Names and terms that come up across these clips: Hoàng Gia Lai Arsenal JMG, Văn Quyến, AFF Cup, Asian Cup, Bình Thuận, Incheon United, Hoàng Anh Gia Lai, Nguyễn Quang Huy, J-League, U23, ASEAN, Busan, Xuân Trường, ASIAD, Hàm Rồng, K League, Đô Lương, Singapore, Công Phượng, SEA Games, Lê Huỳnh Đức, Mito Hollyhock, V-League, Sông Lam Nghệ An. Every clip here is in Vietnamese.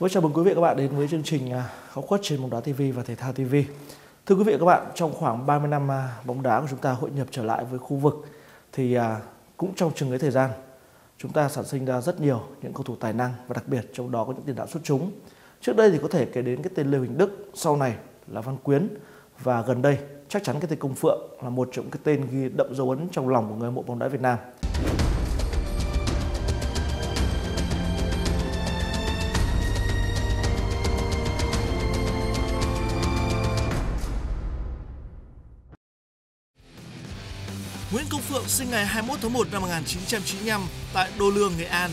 Với chào mừng quý vị và các bạn đến với chương trình Góc khuất trên bóng đá TV và thể thao TV. Thưa quý vị và các bạn, trong khoảng 30 năm bóng đá của chúng ta hội nhập trở lại với khu vực thì cũng trong chừng ấy thời gian chúng ta sản sinh ra rất nhiều những cầu thủ tài năng và đặc biệt trong đó có những tiền đạo xuất chúng. Trước đây thì có thể kể đến cái tên Lê Huỳnh Đức, sau này là Văn Quyến và gần đây chắc chắn cái tên Công Phượng là một trong cái tên ghi đậm dấu ấn trong lòng của người hâm mộ bóng đá Việt Nam. Nguyễn Công Phượng sinh ngày 21 tháng 1 năm 1995 tại Đô Lương, Nghệ An.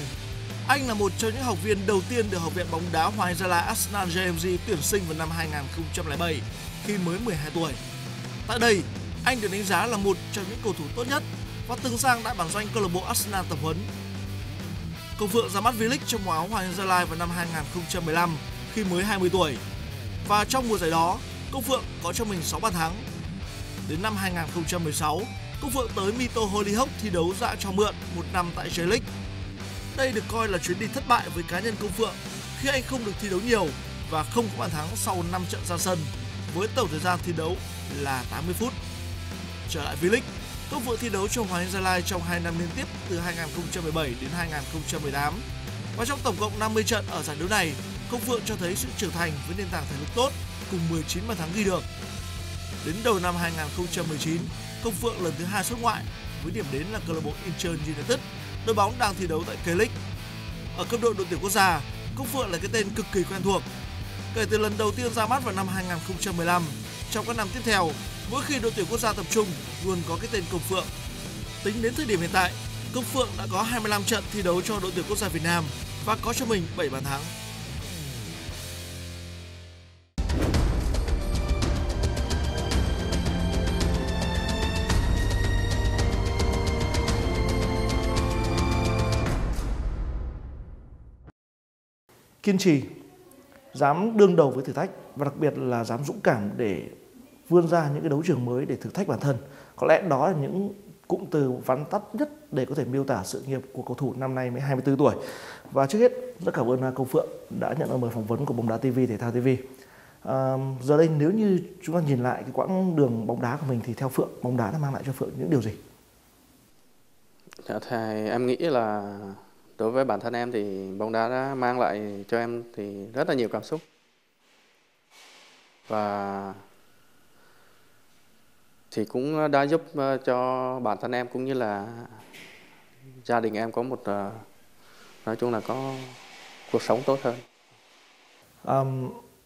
Anh là một trong những học viên đầu tiên được Học viện bóng đá Hoàng Anh Gia Lai Arsenal JMG tuyển sinh vào năm 2007 khi mới 12 tuổi. Tại đây, anh được đánh giá là một trong những cầu thủ tốt nhất và từng sang đại bản doanh câu lạc bộ Arsenal tập huấn. Công Phượng ra mắt V-League trong màu áo Hoàng Anh Gia Lai vào năm 2015 khi mới 20 tuổi. Và trong mùa giải đó, Công Phượng có cho mình 6 bàn thắng. Đến năm 2016, Công Phượng tới Mito Hollyhock thi đấu dạ cho mượn một năm tại J-League. Đây được coi là chuyến đi thất bại với cá nhân Công Phượng khi anh không được thi đấu nhiều và không có bàn thắng sau 5 trận ra sân với tổng thời gian thi đấu là 80 phút. Trở lại V-League, Công Phượng thi đấu cho Hoàng Anh Gia Lai trong 2 năm liên tiếp từ 2017 đến 2018. Và trong tổng cộng 50 trận ở giải đấu này, Công Phượng cho thấy sự trưởng thành với nền tảng thể lực tốt cùng 19 bàn thắng ghi được. Đến đầu năm 2019, Công Phượng lần thứ 2 xuất ngoại với điểm đến là câu lạc bộ Incheon United, đội bóng đang thi đấu tại K League. Ở cấp độ đội tuyển quốc gia, Công Phượng là cái tên cực kỳ quen thuộc. Kể từ lần đầu tiên ra mắt vào năm 2015, trong các năm tiếp theo, mỗi khi đội tuyển quốc gia tập trung luôn có cái tên Công Phượng. Tính đến thời điểm hiện tại, Công Phượng đã có 25 trận thi đấu cho đội tuyển quốc gia Việt Nam và có cho mình 7 bàn thắng. Kiên trì, dám đương đầu với thử thách và đặc biệt là dám dũng cảm để vươn ra những cái đấu trường mới để thử thách bản thân. Có lẽ đó là những cụm từ vắn tắt nhất để có thể miêu tả sự nghiệp của cầu thủ năm nay mới 24 tuổi. Và trước hết rất cảm ơn Công Phượng đã nhận lời mời phỏng vấn của Bóng Đá TV, Thể Thao TV. Giờ đây nếu như chúng ta nhìn lại cái quãng đường bóng đá của mình thì theo Phượng, bóng đá đã mang lại cho Phượng những điều gì? Thì em nghĩ là đối với bản thân em thì bóng đá đã mang lại cho em thì rất là nhiều cảm xúc. Và thì cũng đã giúp cho bản thân em cũng như là gia đình em có một, nói chung là có cuộc sống tốt hơn.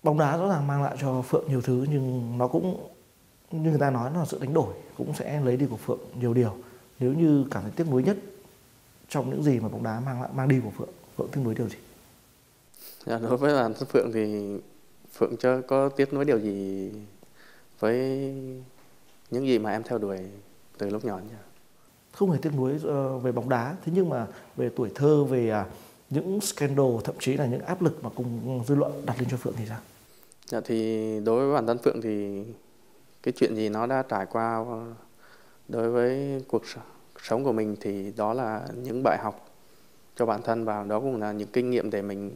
Bóng đá rõ ràng mang lại cho Phượng nhiều thứ nhưng nó cũng, như người ta nói, nó là sự đánh đổi, cũng sẽ lấy đi của Phượng nhiều điều. Nếu như cảm thấy tiếc nuối nhất trong những gì mà bóng đá mang đi của Phượng, Phượng tiếc nuối điều gì? Đối với bản thân Phượng thì Phượng chưa có tiếc nuối điều gì với những gì mà em theo đuổi từ lúc nhỏ nhỉ? Không hề tiếc nuối về bóng đá, thế nhưng mà về tuổi thơ, về những scandal, thậm chí là những áp lực mà cùng dư luận đặt lên cho Phượng thì sao? Thì đối với bản thân Phượng thì cái chuyện gì nó đã trải qua đối với cuộc sống của mình thì đó là những bài học cho bản thân và đó cũng là những kinh nghiệm để mình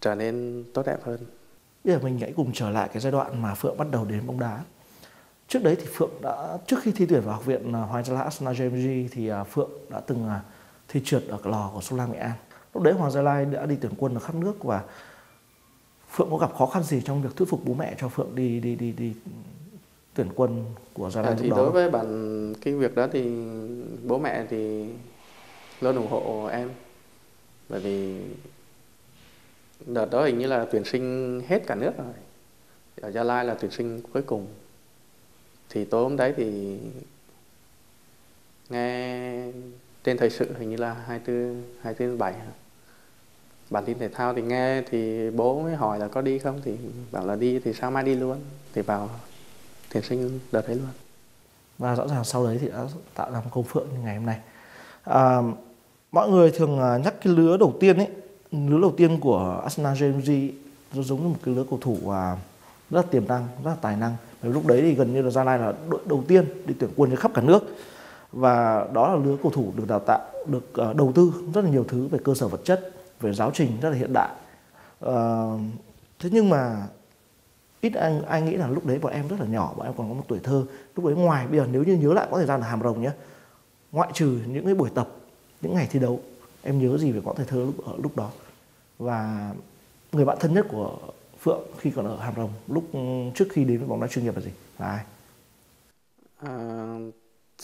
trở nên tốt đẹp hơn. Bây giờ mình hãy cùng trở lại cái giai đoạn mà Phượng bắt đầu đến bóng đá. Trước đấy thì Phượng đã, trước khi thi tuyển vào Học viện Hoàng Gia Lai Arsenal JMG thì Phượng đã từng thi trượt ở lò của Sông Lam Nghệ An. Lúc đấy Hoàng Gia Lai đã đi tuyển quân ở khắp nước và Phượng có gặp khó khăn gì trong việc thuyết phục bố mẹ cho Phượng đi tuyển quân của Gia Lai? Thì đối với bản cái việc đó thì bố mẹ thì luôn ủng hộ em, bởi vì đợt đó hình như là tuyển sinh hết cả nước rồi, ở Gia Lai là tuyển sinh cuối cùng. Thì tối hôm đấy thì nghe trên thời sự hình như là 24/7 bản tin thể thao thì nghe, thì bố mới hỏi là có đi không, thì bảo là đi, thì sáng mai đi luôn, thì vào tuyển sinh đợt ấy luôn. Và rõ ràng sau đấy thì đã tạo ra một Công Phượng như ngày hôm nay. Mọi người thường nhắc cái lứa đầu tiên ấy, lứa đầu tiên của Arsenal JMG nó giống như một cái lứa cầu thủ rất là tiềm năng, rất là tài năng. Lúc đấy thì gần như là Gia Lai là đội đầu tiên đi tuyển quân trên khắp cả nước. Và đó là lứa cầu thủ được đào tạo, được đầu tư rất là nhiều thứ về cơ sở vật chất, về giáo trình rất là hiện đại. Thế nhưng mà ít anh nghĩ là lúc đấy bọn em rất là nhỏ, bọn em còn có một tuổi thơ. Lúc đấy ngoài bây giờ nếu như nhớ lại có thời gian là Hàm Rồng nhé, ngoại trừ những cái buổi tập, những ngày thi đấu, em nhớ gì về quãng thời thơ lúc đó. Và người bạn thân nhất của Phượng khi còn ở Hàm Rồng lúc trước khi đến với bóng đá chuyên nghiệp là gì, là ai?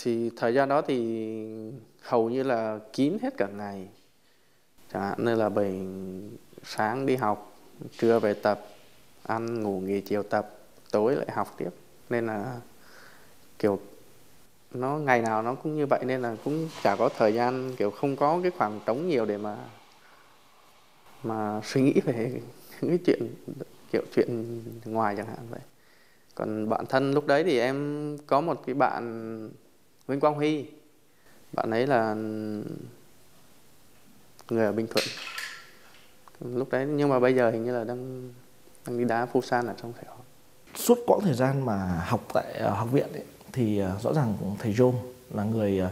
Thì thời gian đó thì hầu như là kín hết cả ngày, chẳng hạn như là sáng đi học, trưa về tập, ăn ngủ nghỉ chiều tập, tối lại học tiếp, nên là kiểu nó ngày nào nó cũng như vậy, nên là cũng chả có thời gian, kiểu không có cái khoảng trống nhiều để mà suy nghĩ về những cái chuyện kiểu chuyện ngoài chẳng hạn vậy. Còn bạn thân lúc đấy thì em có một cái bạn Nguyễn Quang Huy, bạn ấy là người ở Bình Thuận lúc đấy, nhưng mà bây giờ hình như là đang đi đá Busan ở trong Sài Gòn. Suốt quãng thời gian mà học tại học viện ấy, thì rõ ràng thầy John là người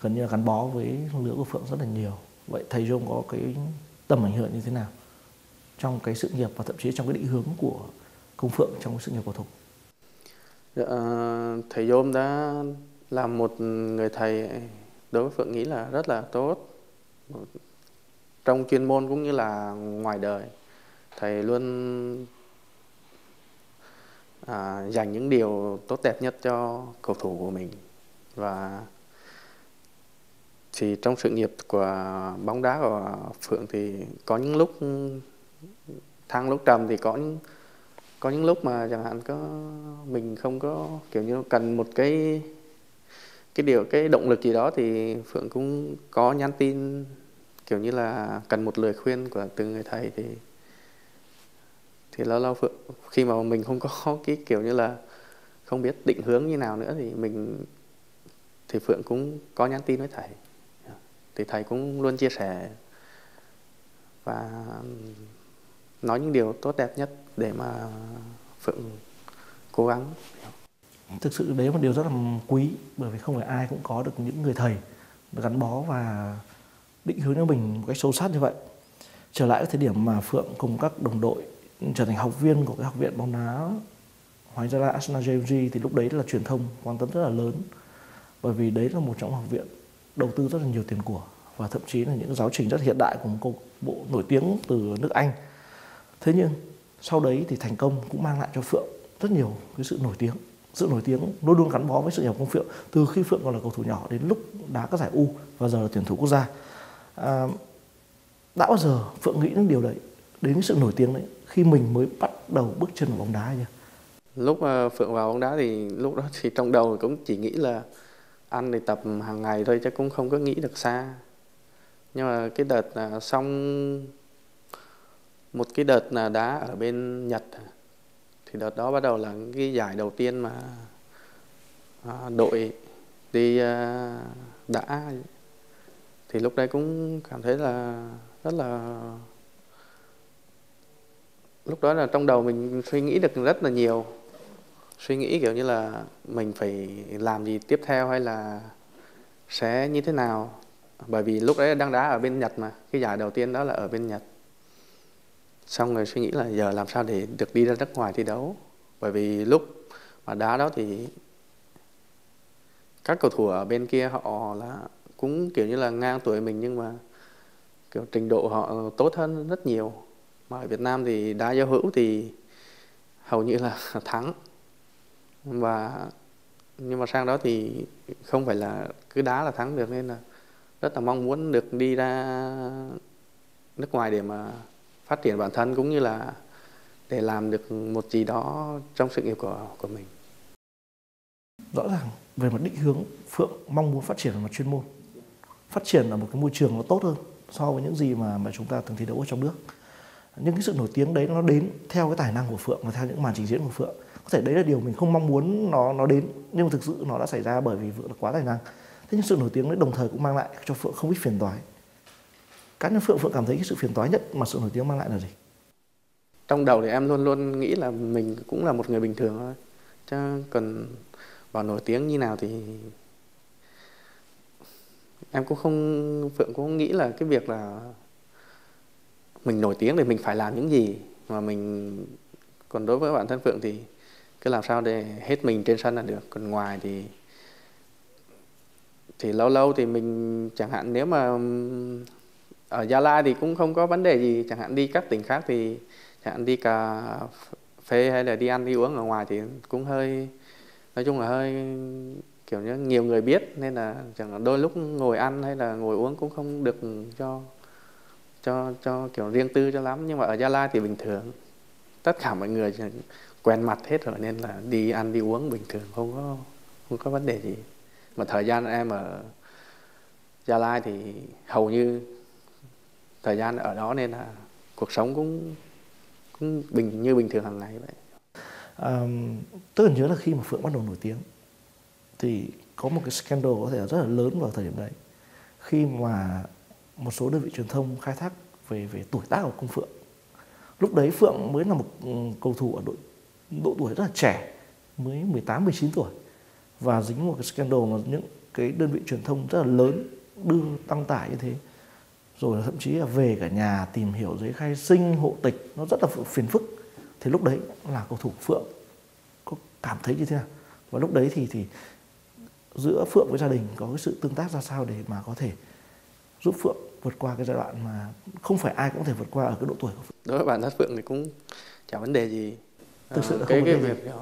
gần như là gắn bó với lứa của Phượng rất là nhiều. Vậy thầy John có cái tầm ảnh hưởng như thế nào trong cái sự nghiệp và thậm chí trong cái định hướng của Công Phượng trong sự nghiệp cầu thủ? Thầy John đã là một người thầy đối với Phượng nghĩ là rất là tốt, trong chuyên môn cũng như là ngoài đời. Thầy luôn dành những điều tốt đẹp nhất cho cầu thủ của mình. Và thì trong sự nghiệp của bóng đá của Phượng thì có những lúc thăng lúc trầm, thì có những lúc mà chẳng hạn có mình không có kiểu như cần một cái động lực gì đó, thì Phượng cũng có nhắn tin kiểu như là cần một lời khuyên của từ người thầy. Thì lâu lâu Phượng khi mà mình không có cái kiểu như là không biết định hướng như nào nữa thì Phượng cũng có nhắn tin với thầy, thì thầy cũng luôn chia sẻ và nói những điều tốt đẹp nhất để mà Phượng cố gắng. Thực sự đấy là một điều rất là quý, bởi vì không phải ai cũng có được những người thầy gắn bó và định hướng cho mình một cách sâu sát như vậy. Trở lại cái thời điểm mà Phượng cùng các đồng đội trở thành học viên của cái học viện bóng đá Hoàng Gia Lai Arsenal JMG, thì lúc đấy là truyền thông quan tâm rất là lớn, bởi vì đấy là một trong học viện đầu tư rất là nhiều tiền của và thậm chí là những giáo trình rất hiện đại của một câu bộ nổi tiếng từ nước Anh. Thế nhưng sau đấy thì thành công cũng mang lại cho Phượng rất nhiều cái sự nổi tiếng luôn luôn gắn bó với sự nghiệp Công Phượng từ khi Phượng còn là cầu thủ nhỏ đến lúc đá các giải U và giờ là tuyển thủ quốc gia. Đã bao giờ Phượng nghĩ đến điều đấy, đến cái sự nổi tiếng đấy khi mình mới bắt đầu bước chân vào bóng đá nhỉ? Lúc Phượng vào bóng đá thì lúc đó thì trong đầu cũng chỉ nghĩ là ăn thì tập hàng ngày thôi, chứ cũng không có nghĩ được xa. Nhưng mà cái đợt xong một cái đợt là đá ở bên Nhật, thì đợt đó bắt đầu là cái giải đầu tiên mà đội đi đã, thì lúc đấy cũng cảm thấy là rất là, lúc đó là trong đầu mình suy nghĩ được rất là nhiều, suy nghĩ kiểu như là mình phải làm gì tiếp theo hay là sẽ như thế nào, bởi vì lúc đấy đang đá ở bên Nhật mà, cái giải đầu tiên đó là ở bên Nhật. Xong rồi suy nghĩ là giờ làm sao để được đi ra nước ngoài thi đấu, bởi vì lúc mà đá đó thì các cầu thủ ở bên kia họ là cũng kiểu như là ngang tuổi mình, nhưng mà kiểu trình độ họ tốt hơn rất nhiều. Mà ở Việt Nam thì đá giao hữu thì hầu như là thắng, và nhưng mà sang đó thì không phải là cứ đá là thắng được, nên là rất là mong muốn được đi ra nước ngoài để mà phát triển bản thân cũng như là để làm được một gì đó trong sự nghiệp của mình. Rõ ràng về mặt định hướng, Phượng mong muốn phát triển về mặt chuyên môn, phát triển ở một cái môi trường nó tốt hơn so với những gì mà chúng ta từng thi đấu ở trong nước. Nhưng cái sự nổi tiếng đấy nó đến theo cái tài năng của Phượng và theo những màn trình diễn của Phượng. Có thể đấy là điều mình không mong muốn nó đến, nhưng mà thực sự nó đã xảy ra bởi vì Phượng là quá tài năng. Thế nhưng sự nổi tiếng đấy đồng thời cũng mang lại cho Phượng không ít phiền toái. Cá nhân Phượng cảm thấy cái sự phiền toái nhất mà sự nổi tiếng mang lại là gì? Trong đầu thì em luôn luôn nghĩ là mình cũng là một người bình thường thôi, chứ còn bảo nổi tiếng như nào thì em cũng không, Phượng cũng không nghĩ là cái việc là mình nổi tiếng thì mình phải làm những gì mà mình, còn đối với bản thân Phượng thì cứ làm sao để hết mình trên sân là được. Còn ngoài thì lâu lâu thì mình, chẳng hạn nếu mà ở Gia Lai thì cũng không có vấn đề gì, chẳng hạn đi các tỉnh khác thì chẳng hạn đi cà phê hay là đi ăn đi uống ở ngoài thì cũng hơi, nói chung là hơi kiểu như nhiều người biết, nên là chẳng hạn đôi lúc ngồi ăn hay là ngồi uống cũng không được cho kiểu riêng tư cho lắm. Nhưng mà ở Gia Lai thì bình thường, tất cả mọi người quen mặt hết rồi nên là đi ăn đi uống bình thường, không có vấn đề gì. Mà thời gian em ở Gia Lai thì hầu như thời gian ở đó nên là cuộc sống cũng bình thường hàng ngày vậy. Tôi nhớ là khi mà Phượng bắt đầu nổi tiếng thì có một cái scandal có thể là rất là lớn vào thời điểm đấy, khi mà một số đơn vị truyền thông khai thác về tuổi tác của Công Phượng. Lúc đấy Phượng mới là một cầu thủ ở độ tuổi rất là trẻ, mới 18-19 tuổi, và dính một cái scandal mà những cái đơn vị truyền thông rất là lớn đưa đăng tải như thế. Rồi thậm chí là về cả nhà tìm hiểu giấy khai sinh, hộ tịch, nó rất là phiền phức. Thì lúc đấy là cầu thủ Phượng có cảm thấy như thế nào? Và lúc đấy thì giữa Phượng với gia đình có cái sự tương tác ra sao để mà có thể giúp Phượng vượt qua cái giai đoạn mà không phải ai cũng có thể vượt qua ở cái độ tuổi của Phượng? Đối với bản thân Phượng thì cũng chả vấn đề gì. Thực sự là cái việc đó.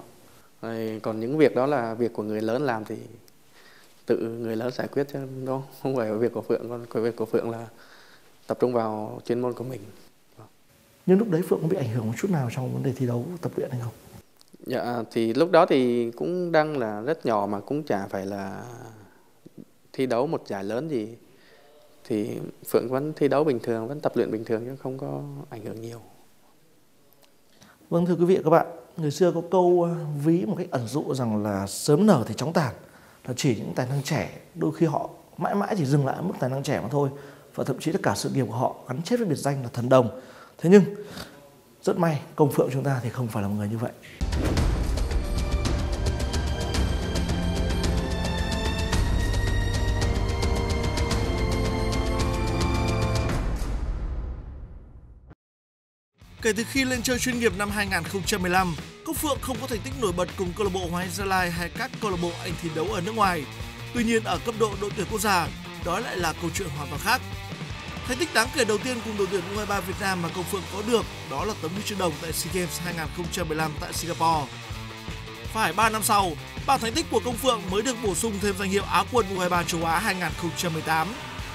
Còn những việc đó là việc của người lớn làm thì tự người lớn giải quyết chứ đó, không phải việc của Phượng. Còn việc của Phượng là tập trung vào chuyên môn của mình. Nhưng lúc đấy Phượng có bị ảnh hưởng một chút nào trong vấn đề thi đấu, tập luyện hay không? Dạ, thì lúc đó thì cũng đang là rất nhỏ mà cũng chả phải là thi đấu một giải lớn gì. Thì Phượng vẫn thi đấu bình thường, vẫn tập luyện bình thường chứ không có ảnh hưởng nhiều. Vâng, thưa quý vị và các bạn, người xưa có câu ví một cách ẩn dụ rằng là sớm nở thì chóng tàn, là chỉ những tài năng trẻ, đôi khi họ mãi mãi chỉ dừng lại ở mức tài năng trẻ mà thôi. Và thậm chí là cả sự nghiệp của họ gắn chết với biệt danh là thần đồng. Thế nhưng rất may Công Phượng chúng ta thì không phải là một người như vậy. Kể từ khi lên chơi chuyên nghiệp năm 2015, Công Phượng không có thành tích nổi bật cùng câu lạc bộ Hoàng Anh Gia Lai hay các câu lạc bộ anh thi đấu ở nước ngoài. Tuy nhiên ở cấp độ đội tuyển quốc gia, đó lại là câu chuyện hoàn toàn khác. Thành tích đáng kể đầu tiên cùng đội tuyển U23 Việt Nam mà Công Phượng có được đó là tấm huy chương đồng tại SEA Games 2015 tại Singapore. Phải 3 năm sau, bảng thành tích của Công Phượng mới được bổ sung thêm danh hiệu Á quân U23 châu Á 2018.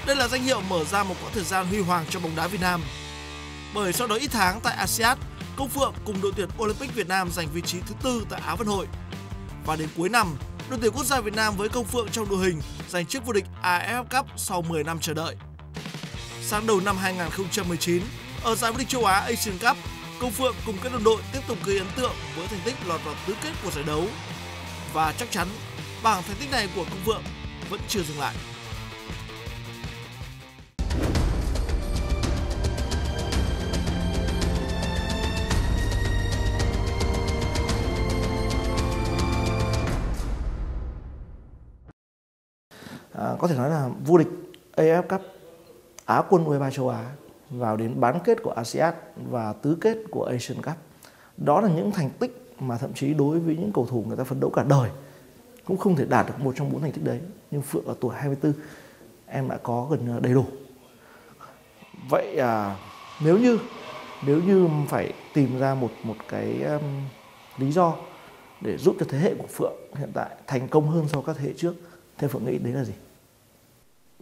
Đây là danh hiệu mở ra một quãng thời gian huy hoàng cho bóng đá Việt Nam. Bởi sau đó ít tháng tại ASIAD, Công Phượng cùng đội tuyển Olympic Việt Nam giành vị trí thứ tư tại Á vận hội. Và đến cuối năm, đội tuyển quốc gia Việt Nam với Công Phượng trong đội hình giành chức vô địch AFF Cup sau 10 năm chờ đợi. Sang đầu năm 2019, ở giải vô địch châu Á Asian Cup, Công Phượng cùng các đồng đội tiếp tục gây ấn tượng với thành tích lọt vào tứ kết của giải đấu. Và chắc chắn, bảng thành tích này của Công Phượng vẫn chưa dừng lại. Có thể nói là vô địch AFF Cup, Á quân U23 châu Á, vào đến bán kết của ASIAD và tứ kết của Asian Cup. Đó là những thành tích mà thậm chí đối với những cầu thủ người ta phấn đấu cả đời cũng không thể đạt được một trong bốn thành tích đấy. Nhưng Phượng ở tuổi 24, em đã có gần đầy đủ. Vậy nếu như phải tìm ra một cái lý do để giúp cho thế hệ của Phượng hiện tại thành công hơn so với các thế hệ trước, thế Phượng nghĩ đấy là gì?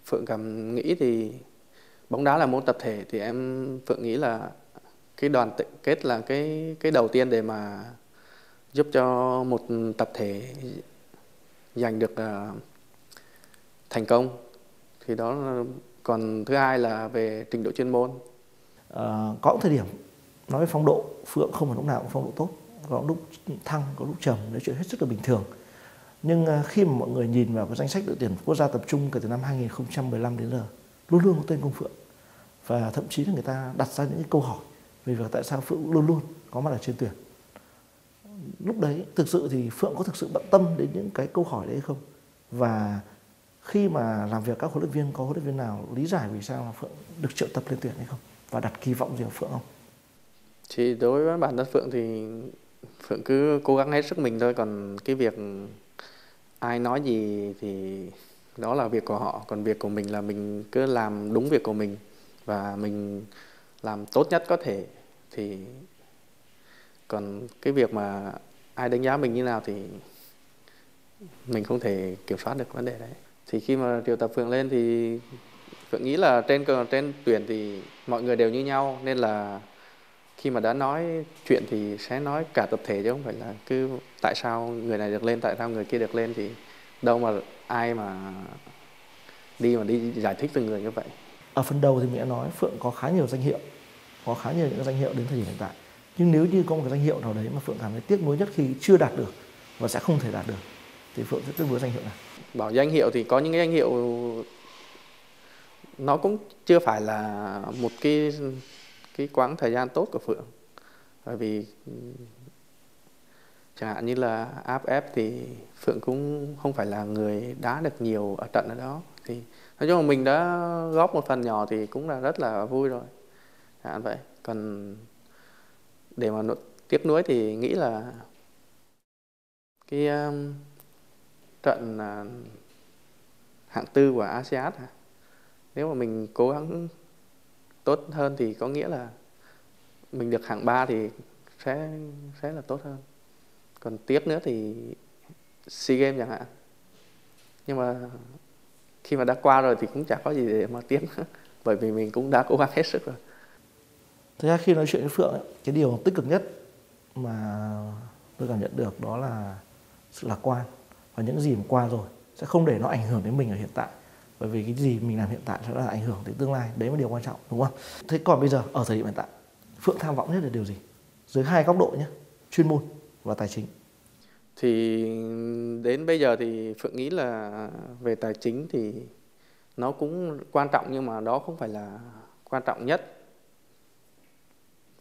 Phượng cảm nghĩ thì bóng đá là môn tập thể, thì Phượng nghĩ là cái đoàn kết là cái đầu tiên để mà giúp cho một tập thể giành được thành công. Thì đó, còn thứ hai là về trình độ chuyên môn. Có thời điểm nói về phong độ, Phượng không phải lúc nào cũng phong độ tốt, có lúc thăng, có lúc trầm, đấy chuyện hết sức là bình thường. Nhưng khi mà mọi người nhìn vào cái danh sách đội tuyển quốc gia tập trung kể từ năm 2015 đến giờ, luôn luôn có tên Công Phượng. Và thậm chí là người ta đặt ra những câu hỏi về việc tại sao Phượng luôn luôn có mặt ở trên tuyển. Lúc đấy thực sự thì Phượng có thực sự bận tâm đến những cái câu hỏi đấy không? Và khi mà làm việc các huấn luyện viên, có huấn luyện viên nào lý giải vì sao mà Phượng được triệu tập lên tuyển hay không? và đặt kỳ vọng gì vào Phượng không? Thì đối với bản thân Phượng thì Phượng cứ cố gắng hết sức mình thôi. Còn cái việc ai nói gì thì đó là việc của họ. Còn việc của mình là mình cứ làm đúng việc của mình và mình làm tốt nhất có thể. Thì còn cái việc mà ai đánh giá mình như nào thì mình không thể kiểm soát được vấn đề đấy. Thì khi mà triệu tập Phượng lên thì Phượng nghĩ là trên tuyển thì mọi người đều như nhau, nên là khi mà đã nói chuyện thì sẽ nói cả tập thể chứ không phải là cứ tại sao người này được lên, tại sao người kia được lên, thì đâu mà ai mà đi giải thích từng người như vậy. Ở phần đầu thì mình đã nói Phượng có khá nhiều danh hiệu, có khá nhiều những danh hiệu đến thời điểm hiện tại. Nhưng nếu như có một cái danh hiệu nào đấy mà Phượng cảm thấy tiếc nuối nhất khi chưa đạt được và sẽ không thể đạt được thì Phượng sẽ tiếc nuối danh hiệu nào? Bảo danh hiệu thì có những cái danh hiệu nó cũng chưa phải là một cái quãng thời gian tốt của Phượng. Bởi vì chẳng hạn như là AFF thì Phượng cũng không phải là người đá được nhiều ở trận ở đó. Thì nói chung là mình đã góp một phần nhỏ thì cũng là rất là vui rồi. Chẳng hạn vậy. Còn để mà tiếc nuối thì nghĩ là cái trận hạng tư của ASEAN. Nếu mà mình cố gắng tốt hơn thì có nghĩa là mình được hạng 3 thì sẽ là tốt hơn. Còn tiếc nữa thì SEA Games chẳng hạn. Nhưng mà khi mà đã qua rồi thì cũng chẳng có gì để mà tiếc nữa, bởi vì mình cũng đã cố gắng hết sức rồi. Thực ra khi nói chuyện với Phượng ấy, cái điều tích cực nhất mà tôi cảm nhận được đó là sự lạc quan. Và những gì mà qua rồi sẽ không để nó ảnh hưởng đến mình ở hiện tại. Bởi vì cái gì mình làm hiện tại sẽ là ảnh hưởng đến tương lai. Đấy là điều quan trọng, đúng không? Thế còn bây giờ, ở thời điểm hiện tại, Phượng tham vọng nhất là điều gì? Dưới hai góc độ nhé, chuyên môn và tài chính. Thì đến bây giờ thì Phượng nghĩ là về tài chính thì nó cũng quan trọng, nhưng mà đó không phải là quan trọng nhất.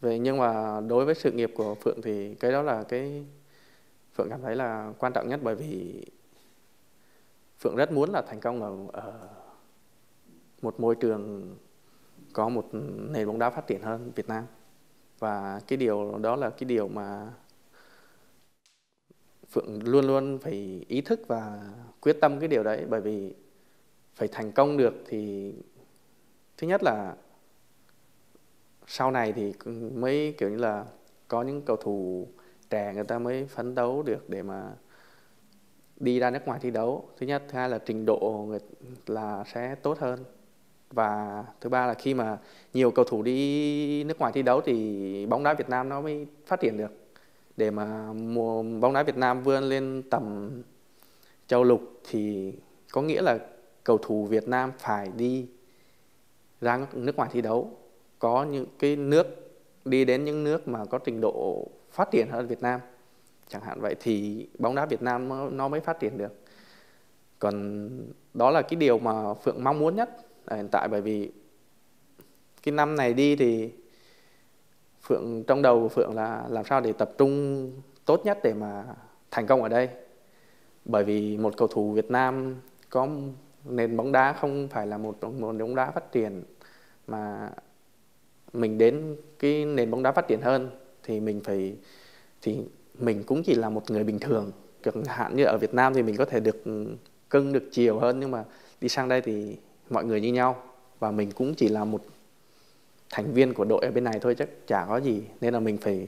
Nhưng mà đối với sự nghiệp của Phượng thì cái đó là cái Phượng cảm thấy là quan trọng nhất, bởi vì Phượng rất muốn là thành công ở một môi trường có một nền bóng đá phát triển hơn Việt Nam. Và cái điều đó là cái điều mà Phượng luôn luôn phải ý thức và quyết tâm cái điều đấy. Bởi vì phải thành công được thì thứ nhất là sau này thì mới kiểu như là có những cầu thủ trẻ người ta mới phấn đấu được để mà đi ra nước ngoài thi đấu. Thứ nhất, thứ hai là trình độ là sẽ tốt hơn. Và thứ ba là khi mà nhiều cầu thủ đi nước ngoài thi đấu thì bóng đá Việt Nam nó mới phát triển được. Để mà bóng đá Việt Nam vươn lên tầm châu lục thì có nghĩa là cầu thủ Việt Nam phải đi ra nước ngoài thi đấu. Có những cái nước, đi đến những nước mà có trình độ phát triển hơn Việt Nam. Chẳng hạn vậy thì bóng đá Việt Nam nó mới phát triển được. Còn đó là cái điều mà Phượng mong muốn nhất hiện tại, bởi vì cái năm này đi thì Phượng, trong đầu của Phượng là làm sao để tập trung tốt nhất để mà thành công ở đây. Bởi vì một cầu thủ Việt Nam có nền bóng đá không phải là một nền bóng đá phát triển, mà mình đến cái nền bóng đá phát triển hơn thì mình cũng chỉ là một người bình thường. Chẳng hạn như ở Việt Nam thì mình có thể được cưng được chiều hơn, nhưng mà đi sang đây thì mọi người như nhau và mình cũng chỉ là một thành viên của đội ở bên này thôi, chắc chả có gì. Nên là mình phải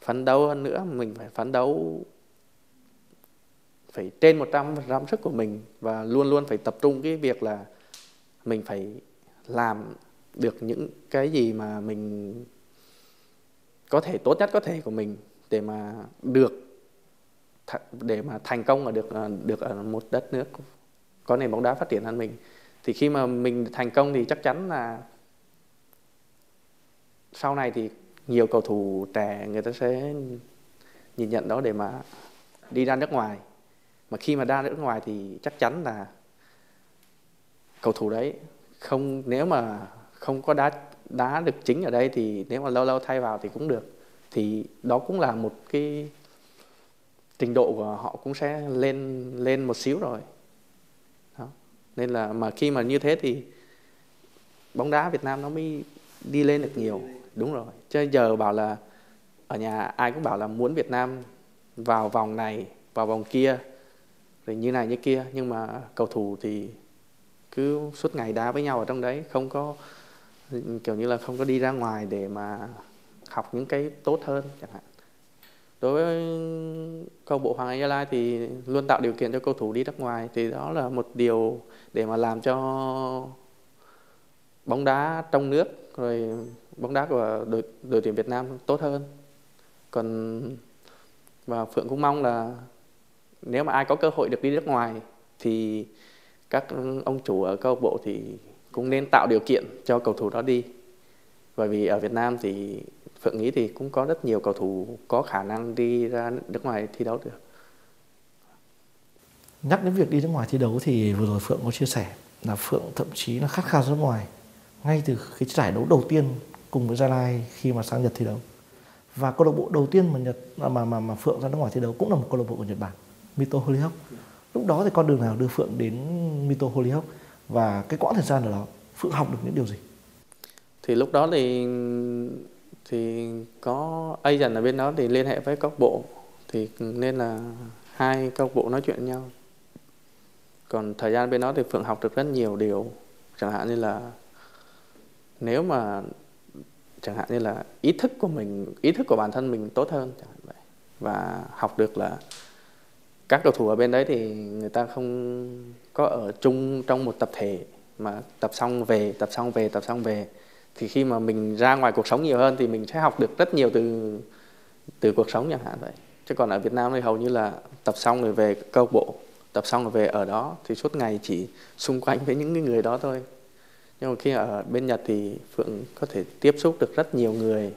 phấn đấu hơn nữa, mình phải phấn đấu phải trên 100% sức của mình và luôn luôn phải tập trung cái việc là mình phải làm được những cái gì mà mình có thể tốt nhất có thể của mình để mà thành công và được ở một đất nước có nền bóng đá phát triển hơn mình. Thì khi mà mình thành công thì chắc chắn là sau này thì nhiều cầu thủ trẻ người ta sẽ nhìn nhận đó để mà đi ra nước ngoài. Mà khi mà ra nước ngoài thì chắc chắn là cầu thủ đấy nếu mà không có đá được chính ở đây thì nếu mà lâu lâu thay vào thì cũng được. Thì đó cũng là một cái trình độ của họ cũng sẽ lên một xíu rồi. Đó. Nên là mà khi mà như thế thì bóng đá Việt Nam nó mới đi lên được nhiều. Đúng rồi. Chứ giờ bảo là ở nhà ai cũng bảo là muốn Việt Nam vào vòng này, vào vòng kia, rồi như này như kia. Nhưng mà cầu thủ thì cứ suốt ngày đá với nhau ở trong đấy, không có kiểu như là không có đi ra ngoài để mà học những cái tốt hơn chẳng hạn. Đối với câu bộ Hoàng Anh Gia Lai thì luôn tạo điều kiện cho cầu thủ đi nước ngoài, thì đó là một điều để mà làm cho bóng đá trong nước rồi bóng đá của đội tuyển Việt Nam tốt hơn. Còn và Phượng cũng mong là nếu mà ai có cơ hội được đi nước ngoài thì các ông chủ ở câu lạc bộ thì cũng nên tạo điều kiện cho cầu thủ đó đi. Bởi vì ở Việt Nam thì Phượng nghĩ thì cũng có rất nhiều cầu thủ có khả năng đi ra nước ngoài thi đấu được. Nhắc đến việc đi nước ngoài thi đấu thì vừa rồi Phượng có chia sẻ là Phượng thậm chí là khát khao ra nước ngoài ngay từ cái giải đấu đầu tiên cùng với Gia Lai khi mà sang Nhật thi đấu. Và câu lạc bộ đầu tiên mà Phượng ra nước ngoài thi đấu cũng là một câu lạc bộ của Nhật Bản, Mito Hollyhock. Lúc đó thì con đường nào đưa Phượng đến Mito Hollyhock và cái quãng thời gian ở đó Phượng học được những điều gì? Thì lúc đó thì có agent ở bên đó thì liên hệ với các bộ, thì nên là hai các bộ nói chuyện với nhau. Còn thời gian bên đó thì Phượng học được rất nhiều điều, chẳng hạn như là nếu mà chẳng hạn như là ý thức của bản thân mình tốt hơn chẳng hạn vậy. Và học được là các cầu thủ ở bên đấy thì người ta không có ở chung trong một tập thể mà tập xong về. Thì khi mà mình ra ngoài cuộc sống nhiều hơn thì mình sẽ học được rất nhiều từ cuộc sống chẳng hạn vậy. Chứ còn ở Việt Nam thì hầu như là tập xong rồi về câu lạc bộ, tập xong rồi về ở đó thì suốt ngày chỉ xung quanh với những người đó thôi. Nhưng mà khi ở bên Nhật thì Phượng có thể tiếp xúc được rất nhiều người,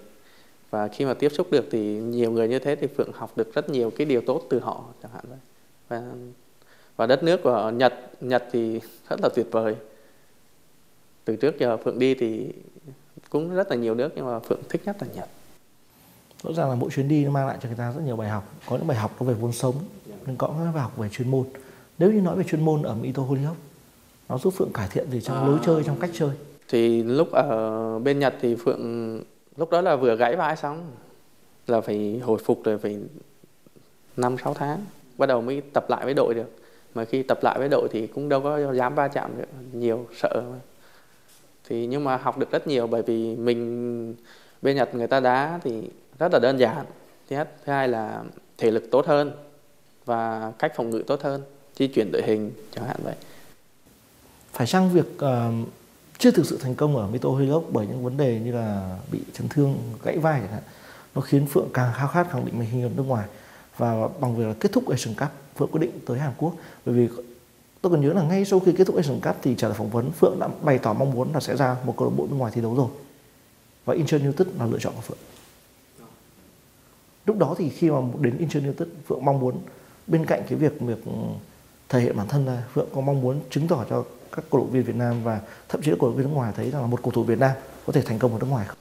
và khi mà tiếp xúc được thì nhiều người như thế thì Phượng học được rất nhiều cái điều tốt từ họ chẳng hạn vậy. Và đất nước của Nhật thì rất là tuyệt vời. Từ trước giờ Phượng đi thì cũng rất là nhiều nước, nhưng mà Phượng thích nhất là Nhật. Rõ ràng là mỗi chuyến đi nó mang lại cho người ta rất nhiều bài học. Có những bài học nó về vốn sống, nhưng có những bài học về chuyên môn. Nếu như nói về chuyên môn ở Mito Hollyhock, nó giúp Phượng cải thiện gì trong lối chơi, trong cách chơi? Thì lúc ở bên Nhật thì Phượng lúc đó là vừa gãy vai xong là phải hồi phục, rồi phải 5-6 tháng bắt đầu mới tập lại với đội được. Mà khi tập lại với đội thì cũng đâu có dám va chạm được nhiều, sợ mà. Thì nhưng mà học được rất nhiều, bởi vì mình bên Nhật người ta đá thì rất là đơn giản. Thứ hai là thể lực tốt hơn và cách phòng ngự tốt hơn, di chuyển đội hình chẳng hạn vậy. Phải chăng việc chưa thực sự thành công ở Mito Hollyhock bởi những vấn đề như là bị chấn thương, gãy vai chẳng hạn, nó khiến Phượng càng khao khát khẳng định mình ở nước ngoài, và bằng việc là kết thúc Asian Cup Phượng quyết định tới Hàn Quốc. Bởi vì tôi còn nhớ là ngay sau khi kết thúc Asian Cup thì trả lời phỏng vấn, Phượng đã bày tỏ mong muốn là sẽ ra một câu lạc bộ bên ngoài thi đấu rồi, và Incheon United là lựa chọn của Phượng. Lúc đó thì khi mà đến Incheon United, Phượng mong muốn bên cạnh cái việc thể hiện bản thân là Phượng có mong muốn chứng tỏ cho các cổ động viên Việt Nam và thậm chí là cổ động viên nước ngoài thấy rằng là một cầu thủ Việt Nam có thể thành công ở nước ngoài không?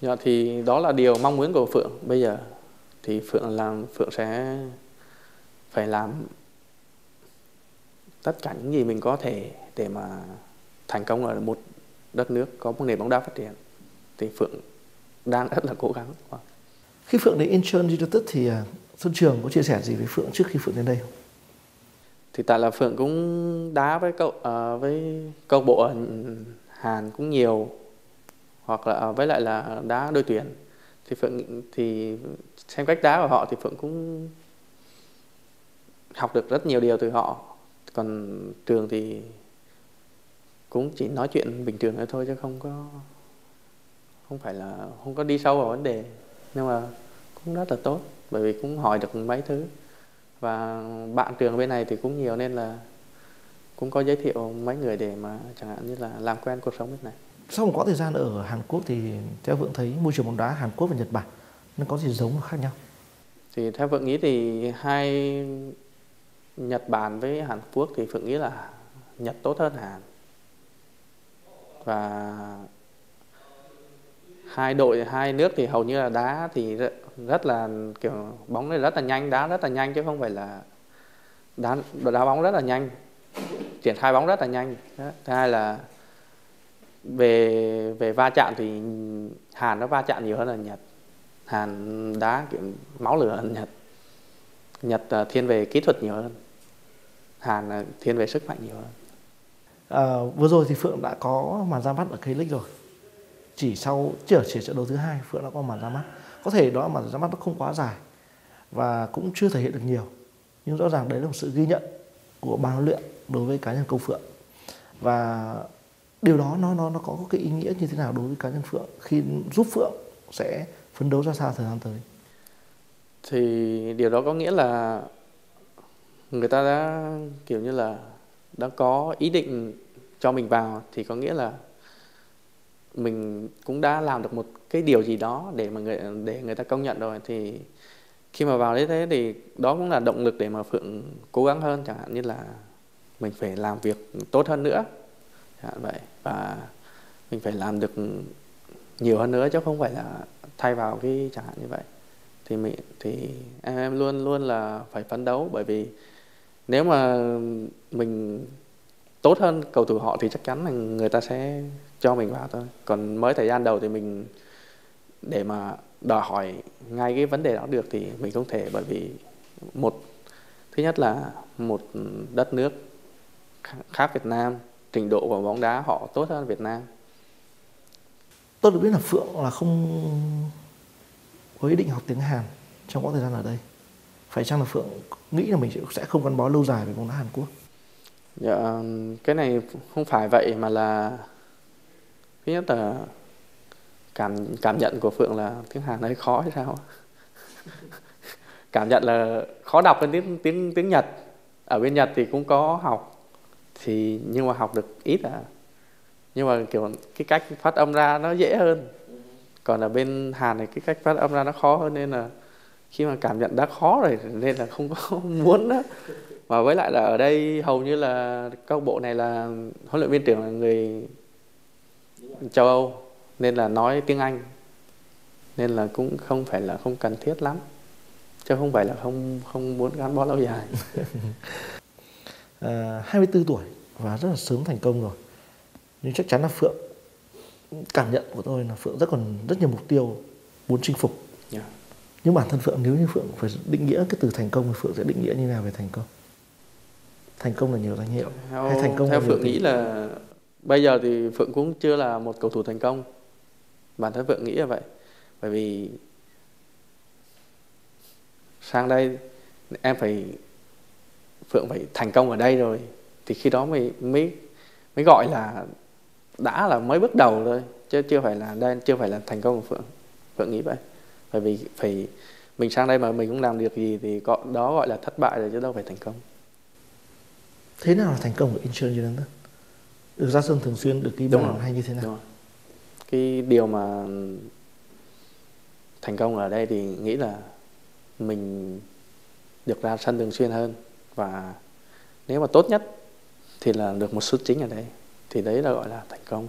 Dạ, thì đó là điều mong muốn của Phượng. Bây giờ thì Phượng sẽ phải làm tất cả những gì mình có thể để mà thành công ở một đất nước có một nền bóng đá phát triển. Thì Phượng đang rất là cố gắng. Khi Phượng đến Incheon United thì Xuân Trường có chia sẻ gì với Phượng trước khi Phượng đến đây không? Thì tại là Phượng cũng đá với câu lạc bộ ở Hàn cũng nhiều, hoặc là với lại là đá đôi tuyển, thì Phượng thì xem cách đá của họ thì Phượng cũng học được rất nhiều điều từ họ. Còn Trường thì cũng chỉ nói chuyện bình thường thôi, chứ không phải là đi sâu vào vấn đề, nhưng mà cũng rất là tốt, bởi vì cũng hỏi được mấy thứ. Và bạn Trường bên này thì cũng nhiều, nên là cũng có giới thiệu mấy người để mà chẳng hạn như là làm quen cuộc sống bên này. Sau một quãng thời gian ở Hàn Quốc thì theo Phượng thấy môi trường bóng đá Hàn Quốc và Nhật Bản nó có gì giống và khác nhau? Thì theo Phượng nghĩ thì hai Nhật Bản với Hàn Quốc thì Phượng nghĩ là Nhật tốt hơn Hàn. Và hai nước thì hầu như là đá thì rất là kiểu bóng này rất là nhanh, đá rất là nhanh, chứ không phải là đá bóng rất là nhanh, triển khai bóng rất là nhanh. Thứ hai là Về va chạm thì Hàn nó va chạm nhiều hơn là Nhật. Hàn đá kiểu máu lửa hơn Nhật. Nhật thiên về kỹ thuật nhiều hơn, Hàn thiên về sức mạnh nhiều hơn. Vừa rồi thì Phượng đã có màn ra mắt ở K League rồi. Chỉ trận đấu thứ hai Phượng đã có màn ra mắt. Có thể đó là màn ra mắt nó không quá dài và cũng chưa thể hiện được nhiều, nhưng rõ ràng đấy là một sự ghi nhận của ban huấn luyện đối với cá nhân Công Phượng. Và điều đó nó có cái ý nghĩa như thế nào đối với cá nhân Phượng khi giúp Phượng sẽ phấn đấu ra sao thời gian tới? Thì điều đó có nghĩa là người ta đã kiểu như là đã có ý định cho mình vào, thì có nghĩa là mình cũng đã làm được một cái điều gì đó để mà người ta công nhận rồi. Thì khi mà vào đến thế thì đó cũng là động lực để mà Phượng cố gắng hơn, chẳng hạn như là mình phải làm việc tốt hơn nữa, chẳng hạn vậy, và mình phải làm được nhiều hơn nữa chứ không phải là thay vào cái chẳng hạn như vậy. Thì em luôn là phải phấn đấu, bởi vì nếu mà mình tốt hơn cầu thủ họ thì chắc chắn là người ta sẽ cho mình vào thôi. Còn mới thời gian đầu thì mình để mà đòi hỏi ngay cái vấn đề đó được thì mình không thể, bởi vì thứ nhất là một đất nước khác Việt Nam, trình độ của bóng đá họ tốt hơn Việt Nam. Tôi được biết là Phượng là không có ý định học tiếng Hàn trong quãng thời gian ở đây. Phải chăng là Phượng nghĩ là mình sẽ không gắn bó lâu dài với bóng đá Hàn Quốc? Dạ, cái này không phải vậy, mà là thứ nhất là cảm nhận của Phượng là tiếng Hàn ấy khó hay sao? Cảm nhận là khó đọc hơn tiếng Nhật. Ở bên Nhật thì cũng có học, nhưng mà học được ít à. Nhưng mà kiểu cái cách phát âm ra nó dễ hơn. Còn ở bên Hàn thì cái cách phát âm ra nó khó hơn, nên là khi mà cảm nhận đã khó rồi nên là không có muốn đó. Mà với lại là ở đây hầu như là câu bộ này là huấn luyện viên trưởng là người châu Âu, nên là nói tiếng Anh, nên là cũng không phải là không cần thiết lắm, chứ không phải là không muốn gắn bó lâu dài. 24 tuổi và rất là sớm thành công rồi, nhưng chắc chắn là Phượng, cảm nhận của tôi là Phượng còn rất nhiều mục tiêu muốn chinh phục. Yeah. Nhưng bản thân Phượng, nếu như Phượng phải định nghĩa cái từ thành công thì Phượng sẽ định nghĩa như nào về thành công? Thành công là nhiều danh hiệu hay thành công? Theo Phượng nghĩ là bây giờ thì Phượng cũng chưa là một cầu thủ thành công. Bản thân Phượng nghĩ là vậy. Bởi vì sang đây Phượng phải thành công ở đây rồi thì khi đó mới gọi là đã là mới bước đầu thôi, chứ chưa phải là thành công của Phượng. Phượng nghĩ vậy. Bởi vì mình sang đây mà mình cũng làm được gì thì đó gọi là thất bại rồi, chứ đâu phải thành công. Thế nào là thành công của Incheon United? Được ra sân thường xuyên, được ghi bàn hay như thế nào? Cái điều mà thành công ở đây thì nghĩ là mình được ra sân thường xuyên hơn, và nếu mà tốt nhất thì là được một suất chính ở đây, thì đấy là gọi là thành công.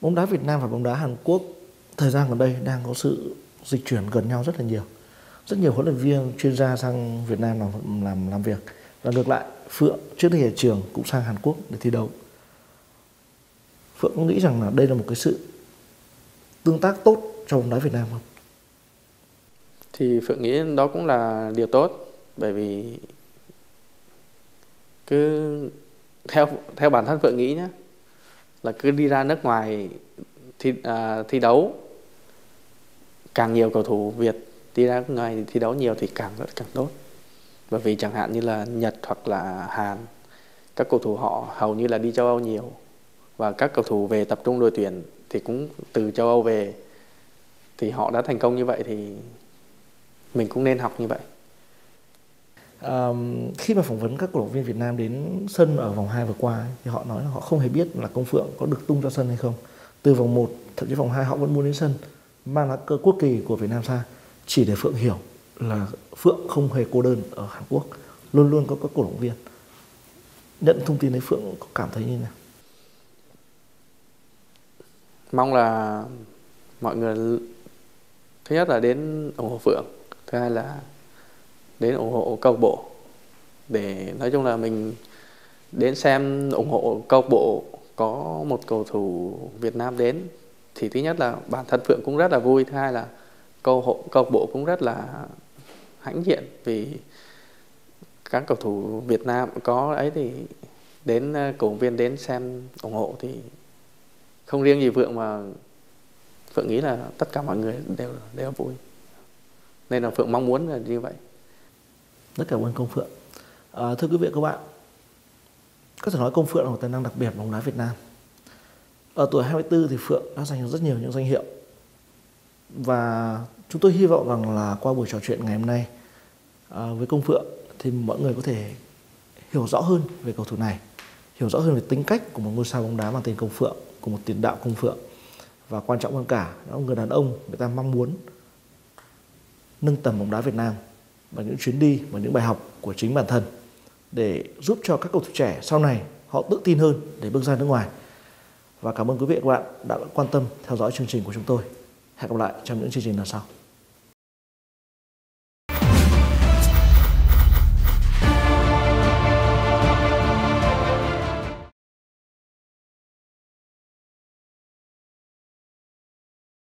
Bóng đá Việt Nam và bóng đá Hàn Quốc thời gian gần đây đang có sự dịch chuyển gần nhau rất là nhiều. Rất nhiều huấn luyện viên, chuyên gia sang Việt Nam làm việc. Và ngược lại, Phượng trước đây ở trường cũng sang Hàn Quốc để thi đấu. Phượng có nghĩ rằng là đây là một cái sự tương tác tốt cho bóng đá Việt Nam không? Thì Phượng nghĩ đó cũng là điều tốt, bởi vì cứ theo bản thân Phượng nghĩ nhé, là cứ đi ra nước ngoài thi đấu, càng nhiều cầu thủ Việt đi ra nước ngoài thi đấu nhiều thì càng tốt. Bởi vì chẳng hạn như là Nhật hoặc là Hàn, các cầu thủ họ hầu như là đi châu Âu nhiều, và các cầu thủ về tập trung đội tuyển thì cũng từ châu Âu về, thì họ đã thành công như vậy thì mình cũng nên học như vậy. Khi mà phỏng vấn các cổ động viên Việt Nam đến sân ở vòng 2 vừa qua thì họ nói là họ không hề biết là Công Phượng có được tung ra sân hay không. Từ vòng 1 thậm chí vòng 2 họ vẫn muốn đến sân, mang lá cờ quốc kỳ của Việt Nam ra, chỉ để Phượng hiểu là Phượng không hề cô đơn ở Hàn Quốc, luôn luôn có các cổ động viên. Nhận thông tin đấy Phượng có cảm thấy như nào? Mong là mọi người thứ nhất là đến ủng hộ Phượng, thứ hai là đến ủng hộ câu lạc bộ, để nói chung là mình đến xem ủng hộ câu lạc bộ có một cầu thủ Việt Nam đến thì thứ nhất là bản thân Phượng cũng rất là vui, thứ hai là câu lạc bộ cũng rất là hãnh diện vì các cầu thủ Việt Nam có ấy thì đến, cổ động viên đến xem ủng hộ, thì không riêng gì Phượng mà Phượng nghĩ là tất cả mọi người đều vui, nên là Phượng mong muốn là như vậy. Rất cảm ơn Công Phượng. Thưa quý vị các bạn, có thể nói Công Phượng là một tài năng đặc biệt bóng đá Việt Nam. Ở tuổi 24 thì Phượng đã giành được rất nhiều những danh hiệu. Và chúng tôi hy vọng rằng là qua buổi trò chuyện ngày hôm nay với Công Phượng thì mọi người có thể hiểu rõ hơn về cầu thủ này, hiểu rõ hơn về tính cách của một ngôi sao bóng đá mang tên Công Phượng, của một tiền đạo Công Phượng. Và quan trọng hơn cả, đó là người đàn ông người ta mong muốn nâng tầm bóng đá Việt Nam bằng những chuyến đi và những bài học của chính bản thân, để giúp cho các cầu thủ trẻ sau này họ tự tin hơn để bước ra nước ngoài. Và cảm ơn quý vị và các bạn đã quan tâm theo dõi chương trình của chúng tôi. Hẹn gặp lại trong những chương trình lần sau.